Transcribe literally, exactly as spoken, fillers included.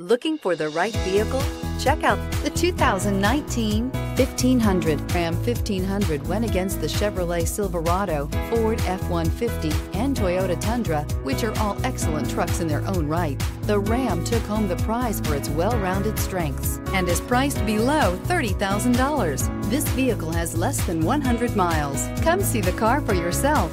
Looking for the right vehicle? Check out the two thousand nineteen fifteen hundred. Ram fifteen hundred went against the Chevrolet Silverado, Ford F one fifty, and Toyota Tundra, which are all excellent trucks in their own right. The Ram took home the prize for its well-rounded strengths and is priced below thirty thousand dollars. This vehicle has less than one hundred miles. Come see the car for yourself.